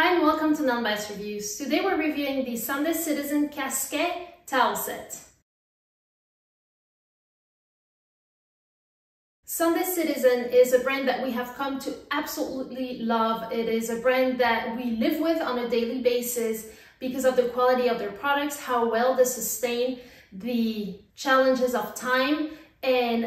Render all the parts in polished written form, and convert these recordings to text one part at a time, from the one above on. Hi and welcome to Nonbiased Reviews. Today we're reviewing the Sunday Citizen Cascais towel set. Sunday Citizen is a brand that we have come to absolutely love. It is a brand that we live with on a daily basis because of the quality of their products, how well they sustain the challenges of time, and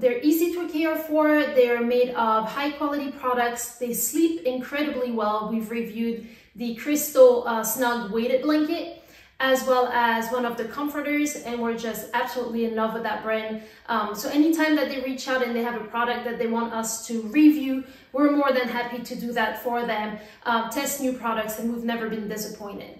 they're easy to care for. They're made of high quality products. They sleep incredibly well. We've reviewed the Crystal Snug Weighted Blanket as well as one of the comforters, and we're just absolutely in love with that brand. So anytime that they reach out and they have a product that they want us to review, we're more than happy to do that for them, test new products, and we've never been disappointed.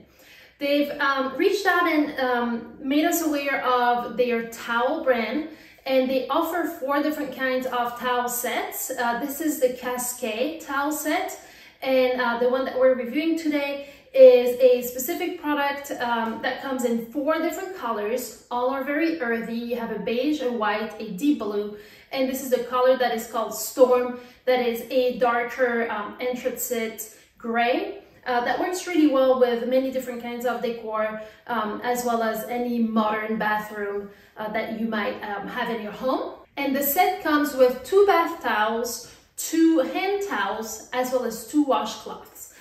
They've reached out and made us aware of their towel brand, and they offer 4 different kinds of towel sets. This is the Cascais towel set, and the one that we're reviewing today is a specific product that comes in 4 different colors. All are very earthy. You have a beige, a white, a deep blue, and this is the color that is called Storm. That is a darker anthracite gray that works really well with many different kinds of decor, as well as any modern bathroom that you might have in your home. And the set comes with 2 bath towels, 2 hand towels, as well as 2 washcloths.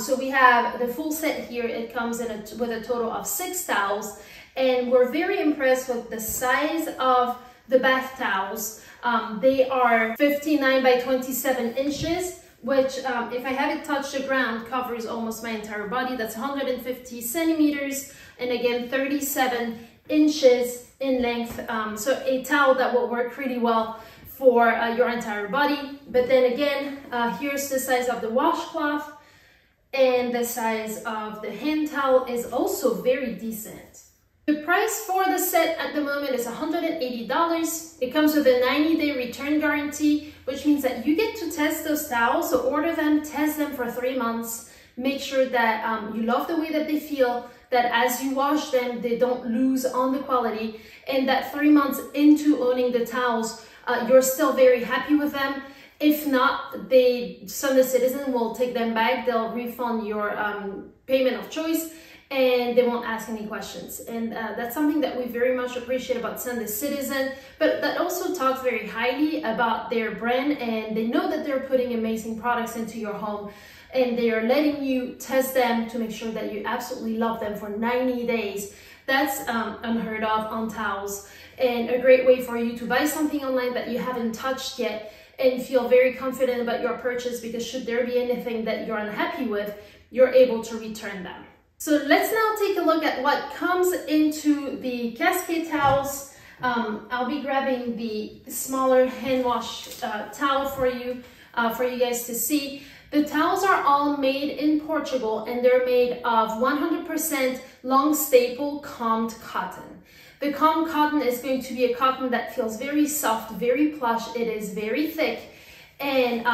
So we have the full set here. It comes in with a total of 6 towels, and we're very impressed with the size of the bath towels. They are 59 by 27 inches, which if I have it touch the ground, covers almost my entire body. That's 150 centimeters, and again 37 inches in length. So a towel that will work pretty well for your entire body. But then again, here's the size of the washcloth, and the size of the hand towel is also very decent. The price for the set at the moment is $180. It comes with a 90-day return guarantee, which means that you get to test those towels. So order them, test them for 3 months. Make sure that you love the way that they feel, that as you wash them, they don't lose on the quality, and that 3 months into owning the towels, you're still very happy with them. If not, Sunday Citizen will take them back. They'll refund your payment of choice, and they won't ask any questions. And that's something that we very much appreciate about Sunday Citizen, but that also talks very highly about their brand, and they know that they're putting amazing products into your home, and they are letting you test them to make sure that you absolutely love them for 90 days. That's unheard of on towels, and a great way for you to buy something online that you haven't touched yet and feel very confident about your purchase, because should there be anything that you're unhappy with, you're able to return them. So let's now take a look at what comes into the Cascais towels. I'll be grabbing the smaller hand wash towel for you guys to see. The towels are all made in Portugal, and they're made of 100% long staple combed cotton. The combed cotton is going to be a cotton that feels very soft, very plush. It is very thick. And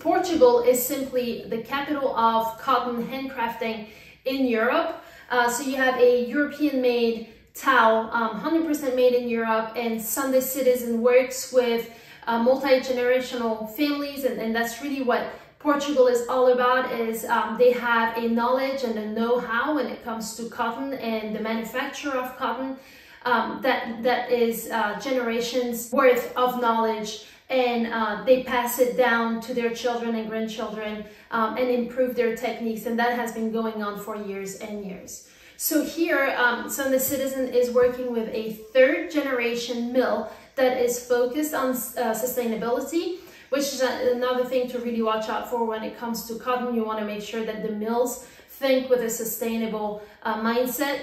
Portugal is simply the capital of cotton handcrafting in Europe. So you have a European-made towel, 100% made in Europe, and Sunday Citizen works with multi-generational families, and that's really what Portugal is all about. Is they have a knowledge and a know-how when it comes to cotton and the manufacture of cotton, that is generations worth of knowledge, and they pass it down to their children and grandchildren, and improve their techniques, and that has been going on for years and years. So here, Sunday Citizen is working with a 3rd-generation mill that is focused on sustainability, which is another thing to really watch out for when it comes to cotton. You want to make sure that the mills think with a sustainable mindset,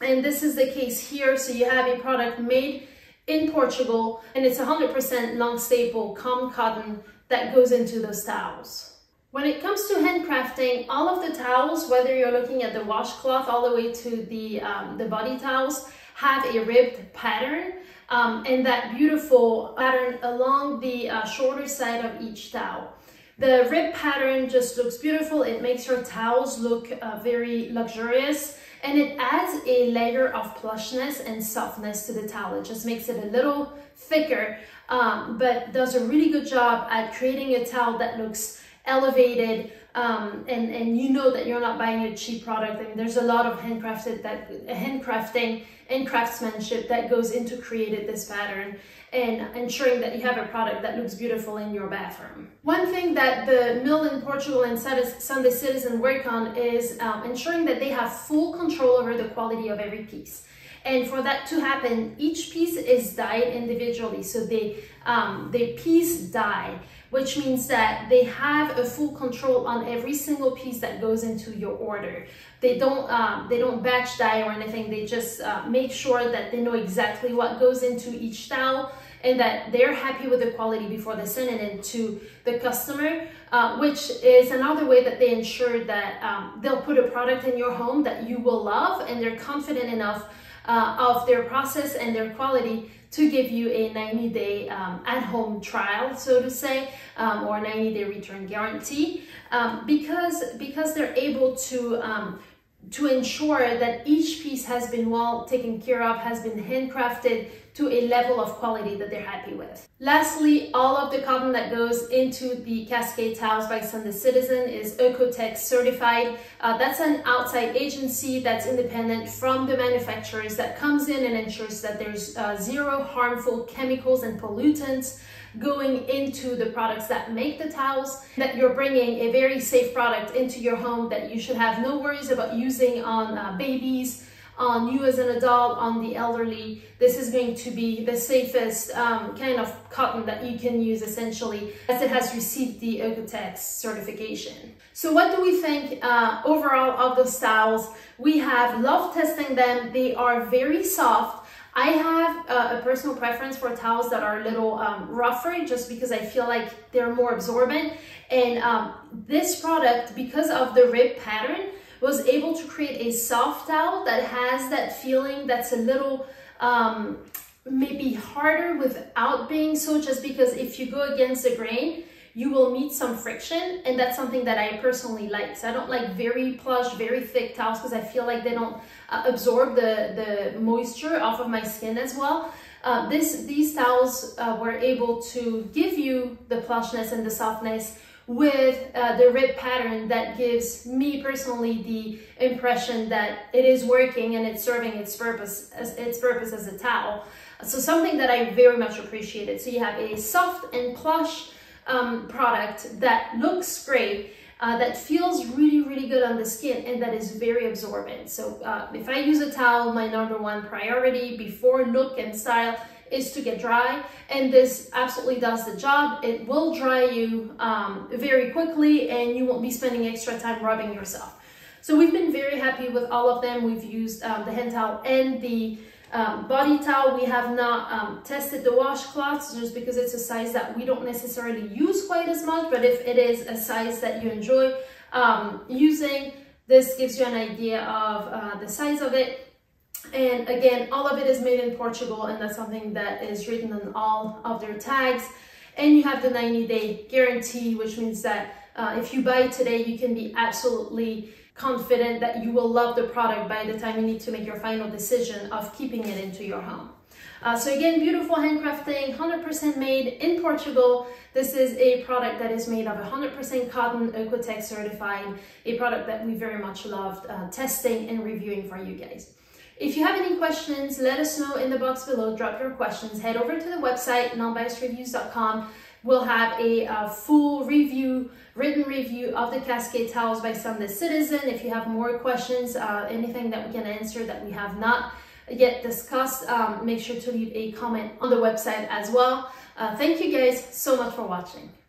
and this is the case here. So you have a product made in Portugal, and it's 100% long staple combed cotton that goes into those towels. When it comes to handcrafting, all of the towels, whether you're looking at the washcloth all the way to the body towels, have a ribbed pattern, and that beautiful pattern along the shorter side of each towel. The ribbed pattern just looks beautiful. It makes your towels look very luxurious, and it adds a layer of plushness and softness to the towel. It just makes it a little thicker, but does a really good job at creating a towel that looks elevated, and you know that you're not buying a cheap product. I mean, there's a lot of handcrafting and craftsmanship that goes into creating this pattern and ensuring that you have a product that looks beautiful in your bathroom. One thing that the mill in Portugal and Sunday Citizen work on is ensuring that they have full control over the quality of every piece. And for that to happen, each piece is dyed individually. So they piece dye, which means that they have a full control on every single piece that goes into your order. They don't batch dye or anything. They just make sure that they know exactly what goes into each towel and that they're happy with the quality before they send it in to the customer, which is another way that they ensure that they'll put a product in your home that you will love, and they're confident enough of their process and their quality to give you a 90-day at-home trial, so to say, or a 90-day return guarantee, because they're able to ensure that each piece has been well taken care of, has been handcrafted to a level of quality that they're happy with. Lastly, all of the cotton that goes into the Cascais towels by Sunday Citizen is Oeko-Tex certified. That's an outside agency that's independent from the manufacturers that comes in and ensures that there's zero harmful chemicals and pollutants going into the products that make the towels, that you're bringing a very safe product into your home that you should have no worries about using on babies, on you as an adult, on the elderly. This is going to be the safest kind of cotton that you can use, essentially, as it has received the Oeko-Tex certification. So what do we think overall of those towels? We have loved testing them. They are very soft. I have a personal preference for towels that are a little rougher, just because I feel like they're more absorbent. And this product, because of the rib pattern, was able to create a soft towel that has that feeling that's a little maybe harder without being so, just because if you go against the grain, you will meet some friction, and that's something that I personally like. So I don't like very plush, very thick towels, because I feel like they don't absorb the moisture off of my skin as well. These towels were able to give you the plushness and the softness with the rib pattern that gives me personally the impression that it is working and it's serving its purpose as a towel. So something that I very much appreciated. So you have a soft and plush product that looks great, that feels really, really good on the skin, and that is very absorbent. So if I use a towel, my #1 priority before look and style is to get dry, and this absolutely does the job. It will dry you very quickly, and you won't be spending extra time rubbing yourself. So we've been very happy with all of them. We've used the hand towel and the body towel. We have not tested the washcloths, just because it's a size that we don't necessarily use quite as much, but if it is a size that you enjoy using, this gives you an idea of the size of it. And again, all of it is made in Portugal, and that's something that is written on all of their tags. And you have the 90-day guarantee, which means that if you buy today, you can be absolutely confident that you will love the product by the time you need to make your final decision of keeping it into your home. So again, beautiful handcrafting, 100% made in Portugal. This is a product that is made of 100% cotton, Oeko-Tex certified, a product that we very much loved testing and reviewing for you guys. If you have any questions, let us know in the box below. Drop your questions. Head over to the website, nonbiasedreviews.com. We'll have a full review, written review of the Cascais towels by Sunday Citizen. If you have more questions, anything that we can answer that we have not yet discussed, make sure to leave a comment on the website as well. Thank you guys so much for watching.